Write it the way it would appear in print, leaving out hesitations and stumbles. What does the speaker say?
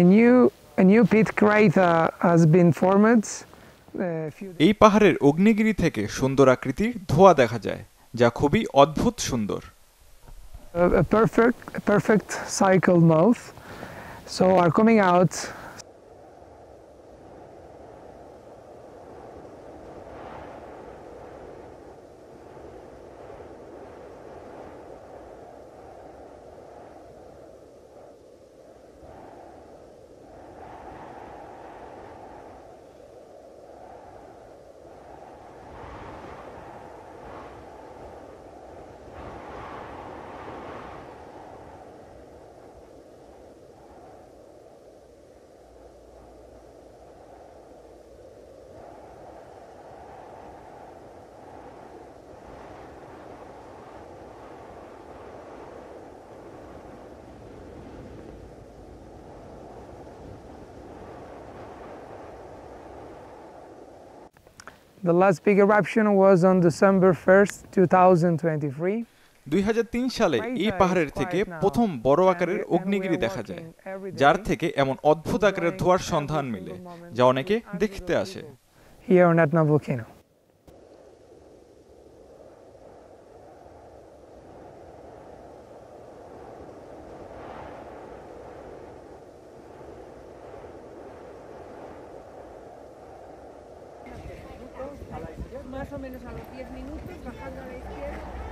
এই পাহাড়ের অগ্নিগিরি থেকে সুন্দর আকৃতির ধোঁয়া দেখা যায় যা খুবই অদ্ভুত সুন্দর। A perfect cycle mouth, so are coming out. The last big eruption was on December 1st, 2023. 2003 সালে এই পাহাড়ের থেকে প্রথম বড় আকারের অগ্নিগিরি দেখা যায় যার থেকে এমন অদ্ভুত আকারের ধোঁয়ার সন্ধান মেলে যা অনেকে দেখতে আসে। Here on Etna volcano. Más o menos a los 10 minutos, bajando a la izquierda.